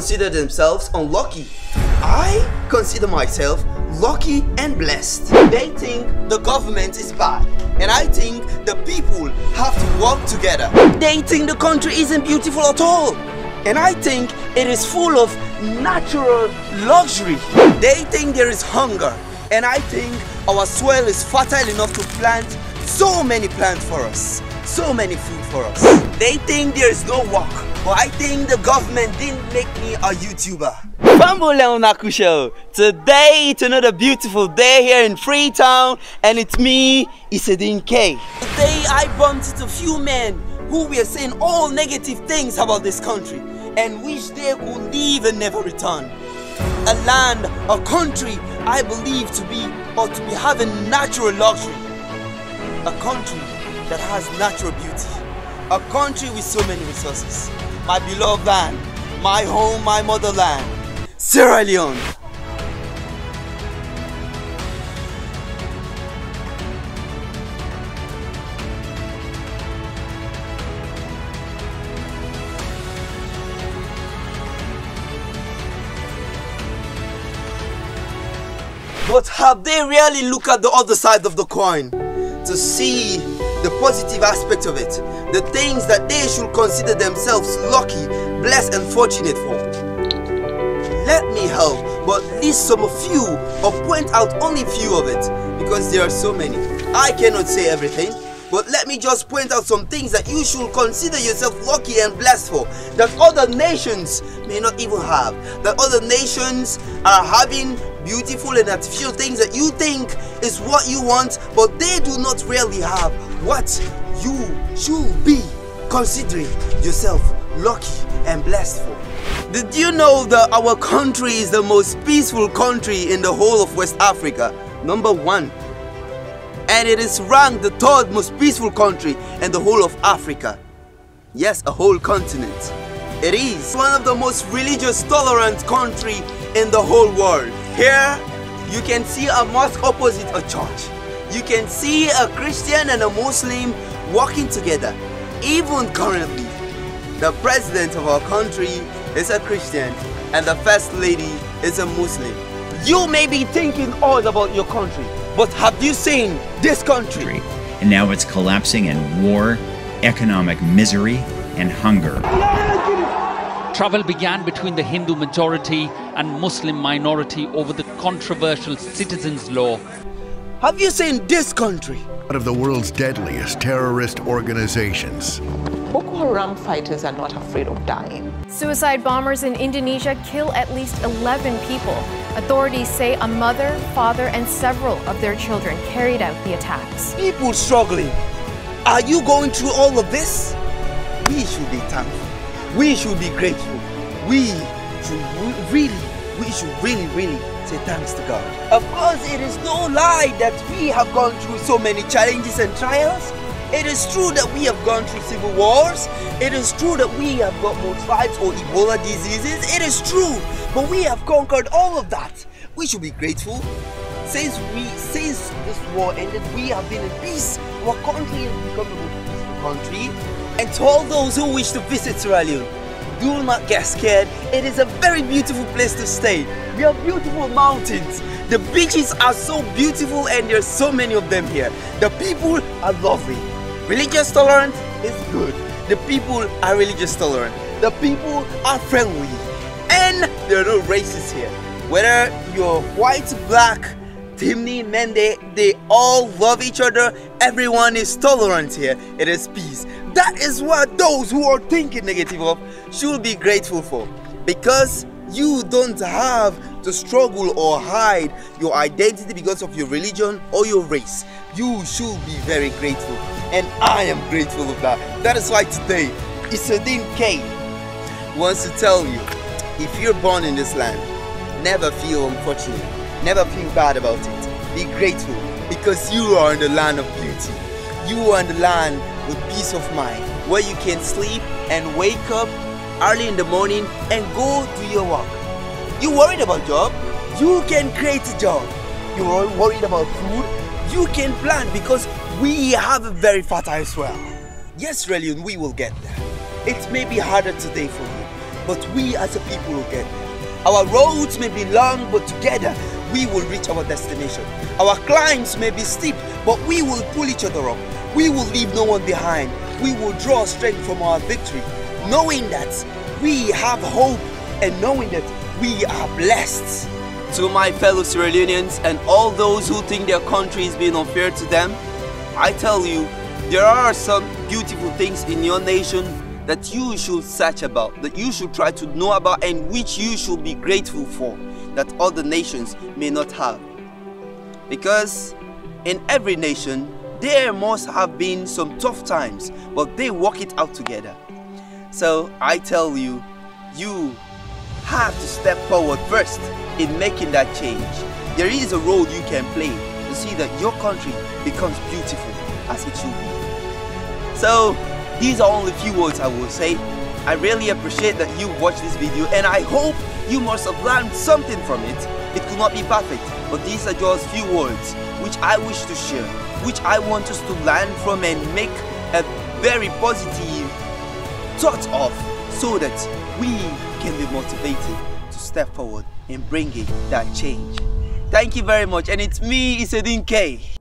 consider themselves unlucky. I consider myself lucky and blessed. They think the government is bad, and I think the people have to work together. They think the country isn't beautiful at all, and I think it is full of natural luxury. They think there is hunger, and I think our soil is fertile enough to plant so many plants for us, so many food for us. They think there is no work, but I think the government didn't make me a YouTuber. Bambo Leonaku show. Today it's another beautiful day here in Freetown, and it's me, Isedin K. Today I bumped into a few men who were saying all negative things about this country and wish they could leave and never return. A land, a country I believe to be or to be having natural luxury. A country that has natural beauty, a country with so many resources. My beloved land, my home, my motherland, Sierra Leone. But have they really looked at the other side of the coin to see the positive aspect of it, the things that they should consider themselves lucky, blessed and fortunate for? Let me help but list some of few or point out only few of it, because there are so many. I cannot say everything, but let me just point out some things that you should consider yourself lucky and blessed for, that other nations may not even have, that other nations are having beautiful and artificial things that you think is what you want, but they do not really have what you should be considering yourself lucky and blessed for. Did you know that our country is the most peaceful country in the whole of West Africa? Number 1. And it is ranked the 3rd most peaceful country in the whole of Africa. Yes, a whole continent. It is one of the most religious tolerant country in the whole world. Here, you can see a mosque opposite a church. You can see a Christian and a Muslim walking together. Even currently, the president of our country is a Christian and the first lady is a Muslim. You may be thinking odd about your country, but have you seen this country? And now it's collapsing in war, economic misery, and hunger. Trouble began between the Hindu majority and Muslim minority over the controversial Citizens' Law. Have you seen this country? One of the world's deadliest terrorist organizations. Boko Haram fighters are not afraid of dying. Suicide bombers in Indonesia kill at least 11 people. Authorities say a mother, father, and several of their children carried out the attacks. People struggling. Are you going through all of this? We should be thankful. We should be grateful. We should really say thanks to God. Of course, it is no lie that we have gone through so many challenges and trials. It is true that we have gone through civil wars. It is true that we have got more fights or Ebola diseases. It is true, but we have conquered all of that. We should be grateful. Since this war ended, we have been in peace. Our country has become a peaceful country. And to all those who wish to visit Sierra Leone, do not get scared. It is a very beautiful place to stay. We have beautiful mountains. The beaches are so beautiful and there are so many of them here. The people are lovely. Religious tolerance is good. The people are religious tolerant. The people are friendly. And there are no races here. Whether you're white, black, Timney, Mende, they all love each other. Everyone is tolerant here. It is peace. That is what those who are thinking negative of should be grateful for, because you don't have to struggle or hide your identity because of your religion or your race. You should be very grateful, and I am grateful of that. That is why today, Isedin K wants to tell you, if you're born in this land, never feel unfortunate. Never feel bad about it. Be grateful, because you are in the land of beauty. You are in the land with peace of mind, where you can sleep and wake up early in the morning and go do your work. You worried about job? You can create a job. You are worried about food? You can plant, because we have a very fertile soil. Yes, Sierra Leone, we will get there. It may be harder today for you, but we as a people will get there. Our roads may be long, but together we will reach our destination. Our climbs may be steep, but we will pull each other up. We will leave no one behind. We will draw strength from our victory, knowing that we have hope and knowing that we are blessed. To my fellow Sierra Leoneans and all those who think their country is being unfair to them, I tell you, there are some beautiful things in your nation that you should search about, that you should try to know about, and which you should be grateful for, that other nations may not have. Because in every nation, there must have been some tough times, but they work it out together. So I tell you, you have to step forward first in making that change. There is a role you can play to see that your country becomes beautiful as it should be. So these are only few words I will say. I really appreciate that you watched this video, and I hope you must have learned something from it. It could not be perfect, but these are just few words which I wish to share, which I want us to learn from and make a very positive thought of, so that we can be motivated to step forward in bringing that change. Thank you very much, and it's me, Isedin K.